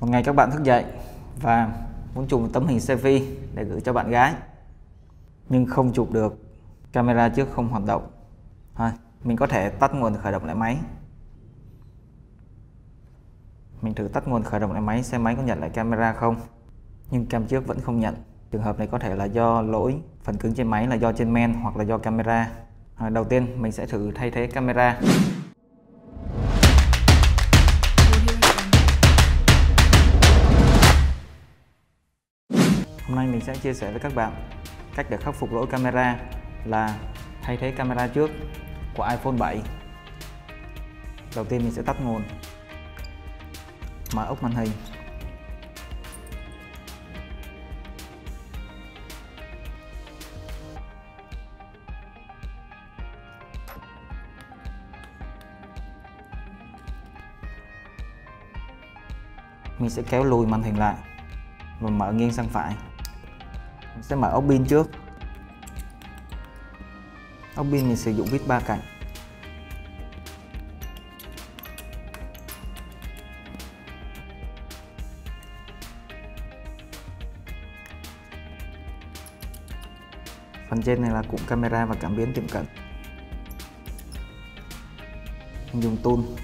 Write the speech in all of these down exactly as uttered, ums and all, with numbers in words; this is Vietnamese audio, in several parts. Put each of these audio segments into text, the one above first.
Một ngày các bạn thức dậy và muốn chụp một tấm hình selfie để gửi cho bạn gái, nhưng không chụp được, camera trước không hoạt động. Thôi, mình có thể tắt nguồn khởi động lại máy. Mình thử tắt nguồn khởi động lại máy xem máy có nhận lại camera không, nhưng cam trước vẫn không nhận. Trường hợp này có thể là do lỗi phần cứng trên máy, là do trên men hoặc là do camera. À, đầu tiên mình sẽ thử thay thế camera. Hôm nay mình sẽ chia sẻ với các bạn cách để khắc phục lỗi camera là thay thế camera trước của iPhone bảy. Đầu tiên mình sẽ tắt nguồn, mở ốc màn hình. Mình sẽ kéo lùi màn hình lại và mở nghiêng sang phải. Mình sẽ mở ốc pin trước. Ốc pin mình sử dụng vít ba cạnh. Phần trên này là cụm camera và cảm biến tiệm cận. Mình dùng tool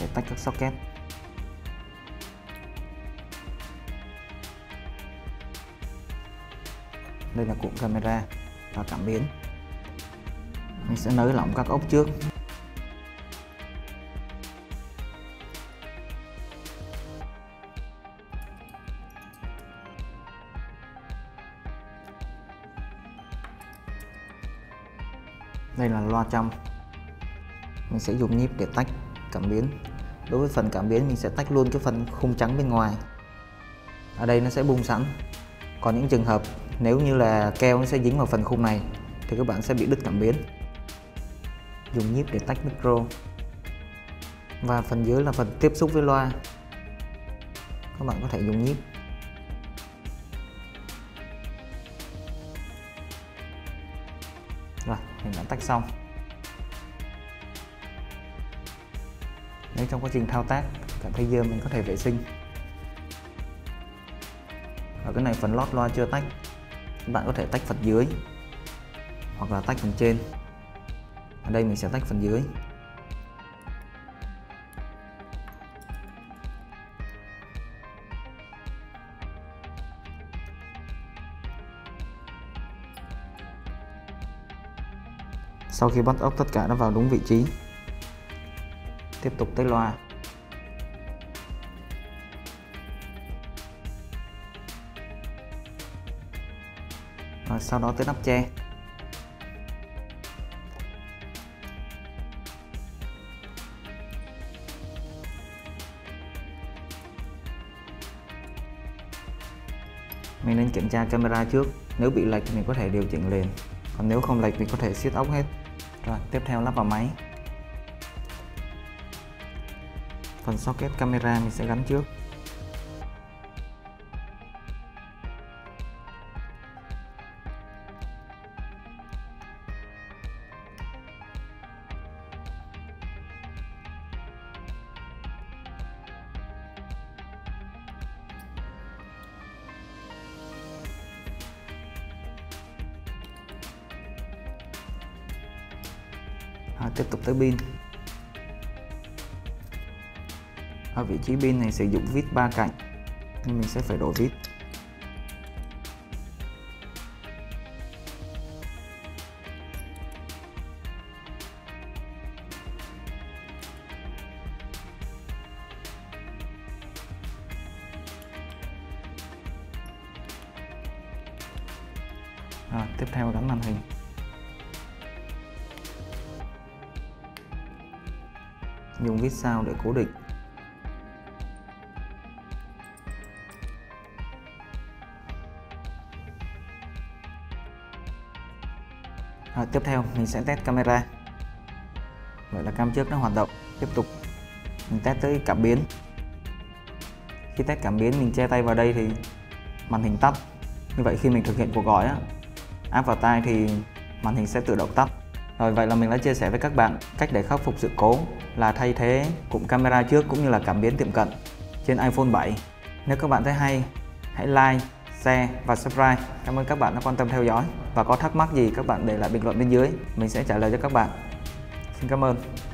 để tách các socket. Đây là cụm camera và cảm biến. Mình sẽ nới lỏng các ốc trước. Đây là loa trong. Mình sẽ dùng nhíp để tách cảm biến. Đối với phần cảm biến mình sẽ tách luôn cái phần khung trắng bên ngoài. Ở đây nó sẽ bung sẵn. Còn những trường hợp nếu như là keo nó sẽ dính vào phần khung này thì các bạn sẽ bị đứt cảm biến. Dùng nhíp để tách micro. Và phần dưới là phần tiếp xúc với loa. Các bạn có thể dùng nhíp. Rồi, mình đã tách xong. Nếu trong quá trình thao tác cảm thấy dơ mình có thể vệ sinh. Ở cái này phần lót loa chưa tách. Các bạn có thể tách phần dưới hoặc là tách phần trên. Ở đây mình sẽ tách phần dưới. Sau khi bắt ốc tất cả nó vào đúng vị trí, tiếp tục tới loa. Rồi sau đó tới nắp che. Mình nên kiểm tra camera trước, nếu bị lệch mình có thể điều chỉnh liền, còn nếu không lệch mình có thể siết ốc hết. Rồi tiếp theo lắp vào máy. Phần socket camera mình sẽ gắn trước. À, tiếp tục tới pin. Ở vị trí pin này sử dụng vít ba cạnh nên mình sẽ phải đổ vít. À, tiếp theo gắn màn hình. Dùng vít sao để cố định. Rồi, tiếp theo mình sẽ test camera. Vậy là cam trước nó hoạt động. Tiếp tục mình test tới cảm biến. Khi test cảm biến mình che tay vào đây thì màn hình tắt. Như vậy khi mình thực hiện cuộc gọi á, áp vào tay thì màn hình sẽ tự động tắt. Rồi vậy là mình đã chia sẻ với các bạn cách để khắc phục sự cố là thay thế cụm camera trước cũng như là cảm biến tiệm cận trên iPhone bảy. Nếu các bạn thấy hay, hãy like, share và subscribe. Cảm ơn các bạn đã quan tâm theo dõi. Và có thắc mắc gì các bạn để lại bình luận bên dưới, mình sẽ trả lời cho các bạn. Xin cảm ơn.